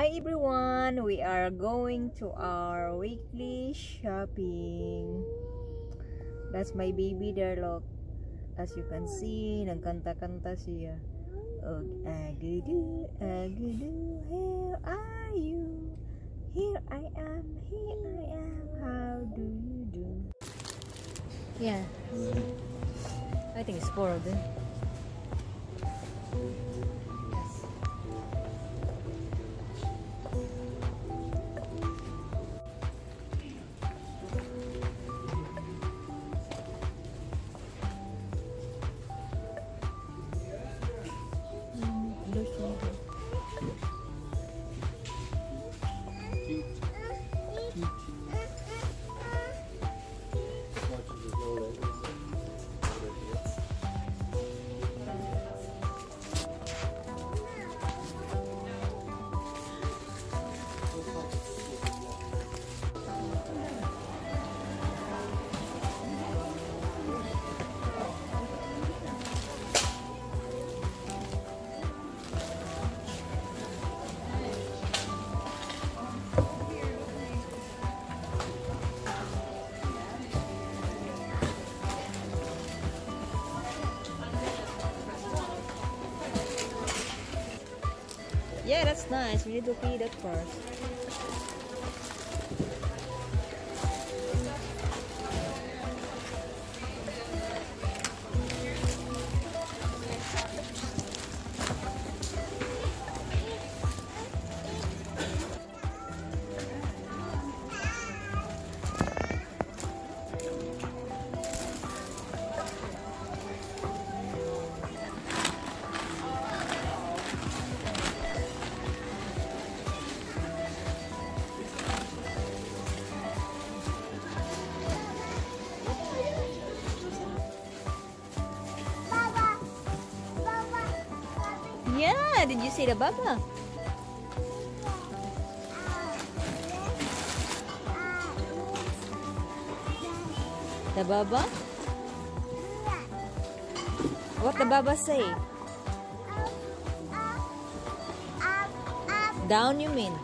Hi everyone, we are going to our weekly shopping. That's my baby there, look. As you can see, nagkanta-kanta siya. Oh, agudu, here are you? Here I am, how do you do? Yeah, I think it's four of them. Yeah, that's nice. We need to feed that first. Yeah, did you see the baba? The baba? What the baba say? Down, you mean?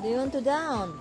Do you want to down?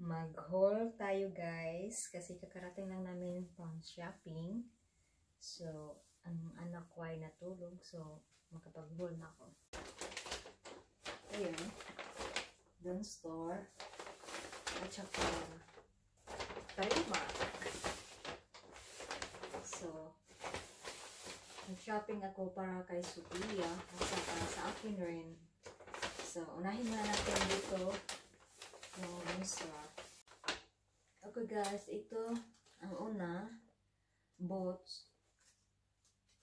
Mag-haul tayo guys kasi kakarating lang namin pang shopping. So, ang anak ko ay natulog. So, makapag-haul na ako. Ayun. Dunnes store. At saka Primark. So, nag-shopping ako para kay Sophia at saka sa akin rin. So, unahin na natin dito. Okay guys, ito ang una boots.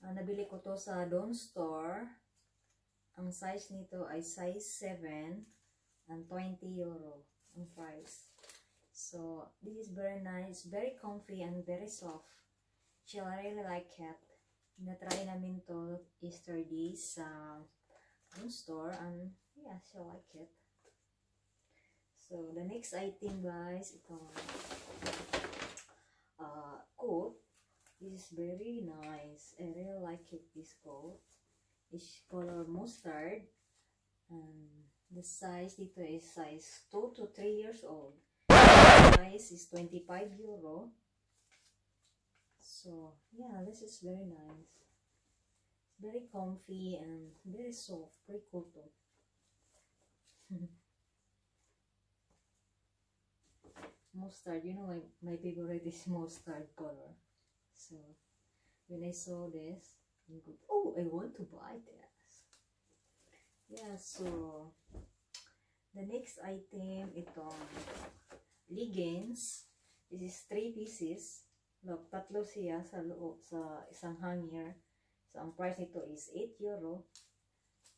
Nabili ko to sa Dunnes store. Ang size nito ay size 7 and €20 ang price. So, this is very nice, very comfy and very soft. She really like it. Natry namin to yesterday sa Dunnes store and yeah, she like it. So, the next item guys, itong coat. This is very nice. I really like it, this coat. It's color mustard. The size dito is size 2 to 3 years old. The price is €25. So, yeah, this is very nice. It's very comfy and very soft. Very cool too. mustard, you know, my favorite is mustard color. So when I saw this, I'm good. Oh, I want to buy this. Yeah, so the next item, itong leggings. This is 3 pieces. Look, 3 siya sa loob, sa isang hanger. So ang price nito is €8.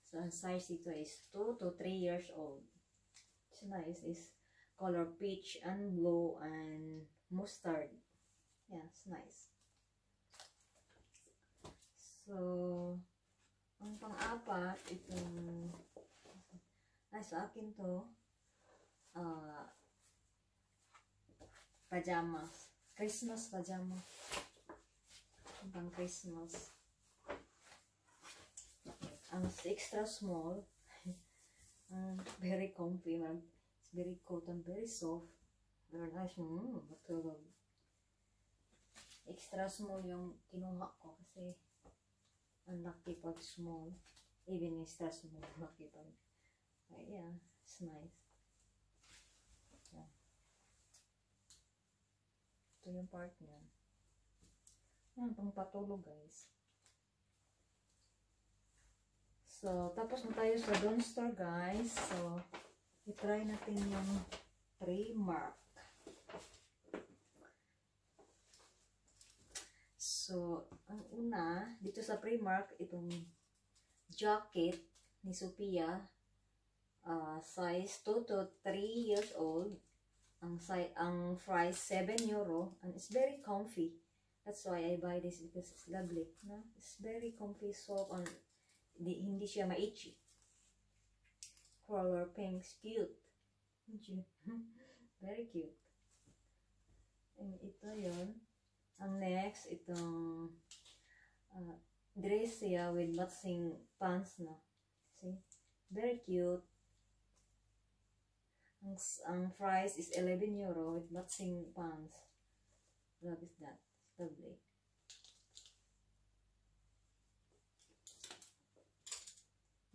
So ang size nito is 2 to 3 years old. It's nice. It's color peach and blue and mustard. Yeah, it's nice. So ang pang-apat, itong nasa akin to, pajamas. Christmas pajama. Ang pang Christmas. Ang extra small. Very comfy, man. It's very cotton, very soft. Very nice. Matulog. Extra small yung kinuha ko kasi ang laki pag small. Even extra small, laki pag. But yeah, it's nice. Yeah. Ito yung part niya. Yan, pang patulog, guys. So, tapos na tayo sa Dunnes store, guys. So, itry natin yung Primark. So, ang una, dito sa Primark, itong jacket ni Sophia, size 2 to 3 years old. Ang price, €7. And it's very comfy. That's why I buy this, because it's lovely. No? It's very comfy, soft, and hindi siya ma-itchy. Color pink's cute. Very cute. And ito yon. Ang next, itong dress siya with matching pants na. See? Very cute. Ang price is €11 with matching pants. Love is that. It's lovely.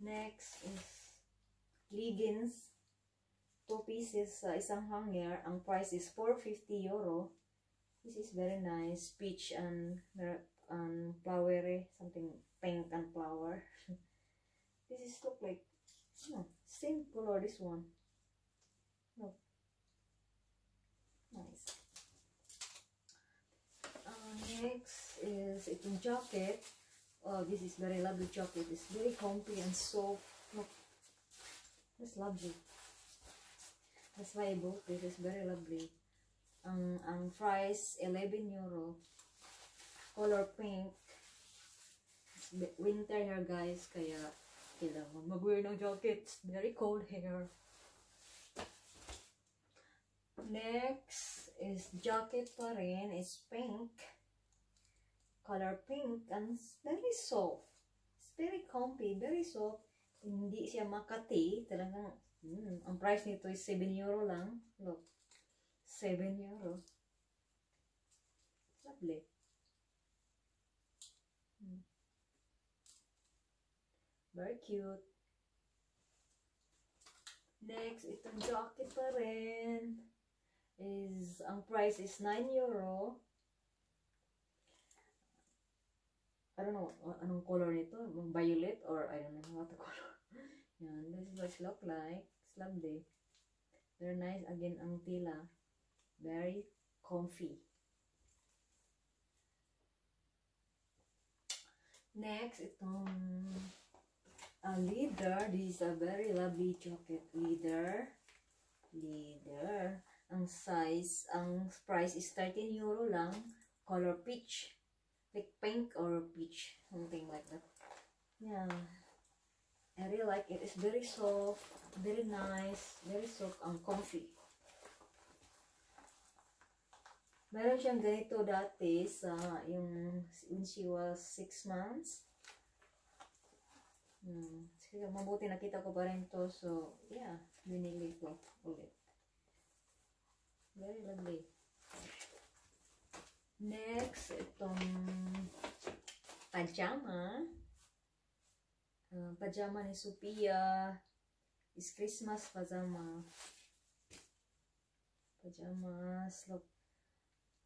Next is leggings, 2 pieces sa isang hanger. Ang price is €4.50. This is very nice, peach and flowery, something pink and flower. This is look like same color this one. Look, nice. Next is itong jacket. Oh, this is very lovely chocolate. It's very comfy and soft. Look, it's lovely. That's why I bought this. It's very lovely. Ang price, €11. Color pink. It's winter here, guys. Kaya kailangan mag-wear ng jacket. Very cold here. Next is jacket pa rin. It's pink. Color pink and very soft. It's very comfy, very soft. Hindi siya makati. Talagang, ang price nito is €7 lang. Look, €7. Lovely. Very cute. Next, itong jacket pa rin. Ang price is €9. I don't know, anong color nito? Violet or I don't know what the color. Yan, this is what it looks like. It's lovely. Very nice. Again, ang tila. Very comfy. Next, itong leather. This is a very lovely jacket. Leather. Ang price is €13 lang. Color peach. Like pink or peach, something like that. Yeah, I really like it. It's very soft, very nice, very soft and comfy. Meron siyang ganito dati sa yung when she was 6 months. Sige, mabuti nakita ko pa rin to, so yeah, binili ko ulit. Very lovely. Next, itong pajama. Pajama ni Sophia. It's Christmas pajama. pajamas look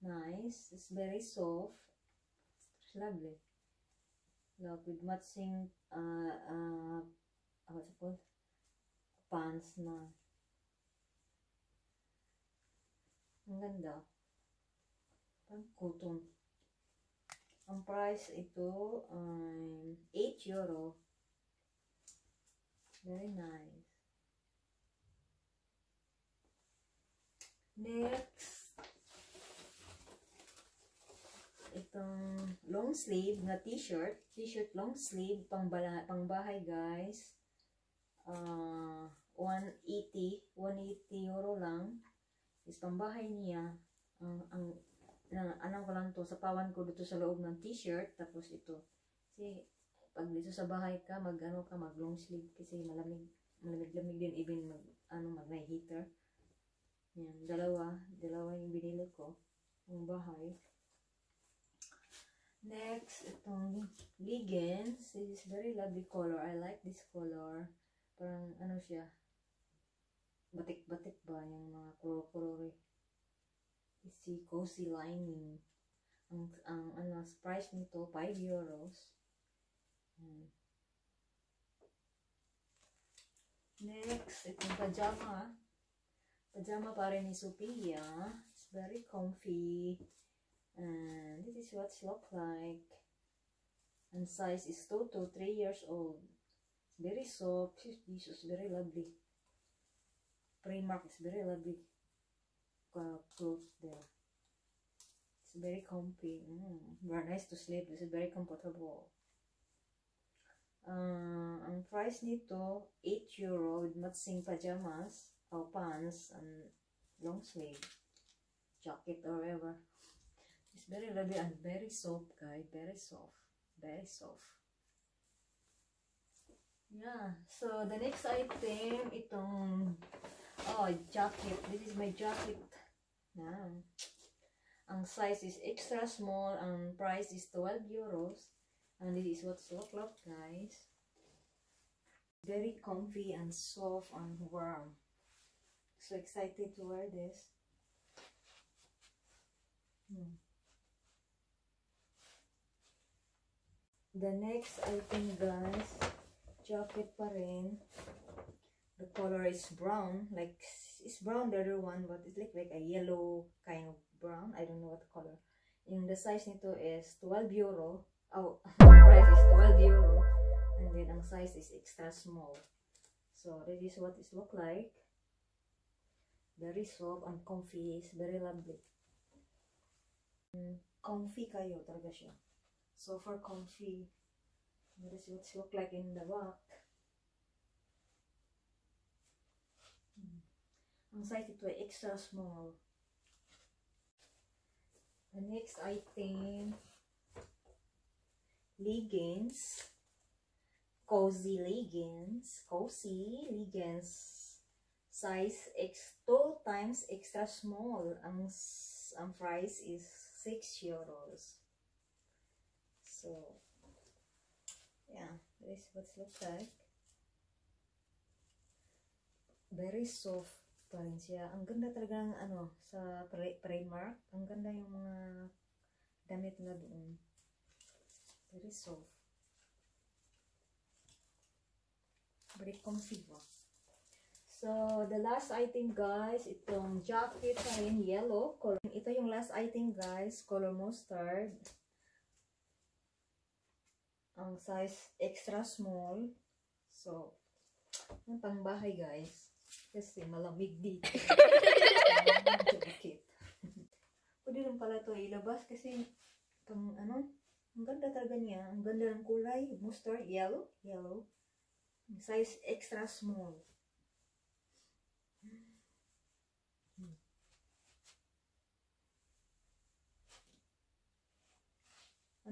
nice. It's very soft. It's lovely. Look, with matching what's it called? Pants na. Ang ganda. Pang cotton. Ang price ito ay €8. Very nice. Next, itong long sleeve na t-shirt. T-shirt long sleeve, pang bahay guys. 180 euro lang. Is pang bahay niya. Anong ko lang to, sapawan ko dito sa loob ng t-shirt. Tapos ito. Kasi pag dito sa bahay ka, mag long sleeve. Kasi malamig. Malamig-lamig din. Even mag heater. Yan, dalawa yung binili ko. Ang bahay. Next, itong leggings. This is very lovely color. I like this color. Parang ano siya. Batik-batik ba? Yung mga kuro-kurori. It's cozy lining. Ang price nito, €5. Yan. Next, itong pajama. Pajama pa rin ni Sophia. It's very comfy. And this is what she looks like. And size is 2 to 3 years old. It's very soft. This is very lovely. Primark is very lovely. Clothes there. It's very comfy. Very nice to sleep. This is very comfortable. Ang price nito, €8 with matching pajamas or pants and long sleeve, jacket or whatever. It's very lovely and very soft, guys. Very soft. Very soft. Yeah. So, the next item, itong, jacket. This is my jacket. Yeah. Ang size is extra small. Ang price is €12. And this is what's look like, guys. Very comfy and soft and warm. So excited to wear this. The next item, guys, jacket pa rin. The color is brown, like it's brown the other one, but it's like a yellow kind of brown. I don't know what color. And the size nito is €12. Oh, price is €12, and then ang size is extra small. So this is what it look like. Very soft and comfy. It's very lovely. Comfy kayo talaga siya. So for comfy, this is what it looks like in the back. Ang size ito ay extra small. The next item, leggings. Cozy leggings. Cozy leggings. Size 2 times extra small. Ang price is €6. So, yeah, this is what it looks like. Very soft pa rin siya. Ang ganda talaga ng sa Primark. Ang ganda yung mga damit na doon. Very soft. Very comfy ba? So, the last item, guys, itong jacket na rin, yellow color. Ito yung last item, guys, color mustard. Ang size extra small. So, yung pangbahay, guys. Kasi malamig dito. Pwede lang pala ito ilabas kasi ang ganda talaga niya. Ang ganda ng kulay, mustard, yellow. Size extra small.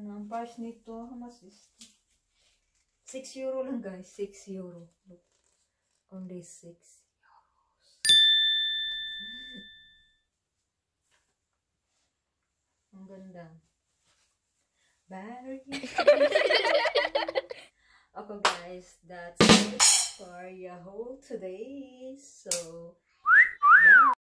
Ang price nito, how much is this? €6 lang, guys. €6. Look. Only €6. Ang ganda. Very Okay, guys. That's it for your haul today. So,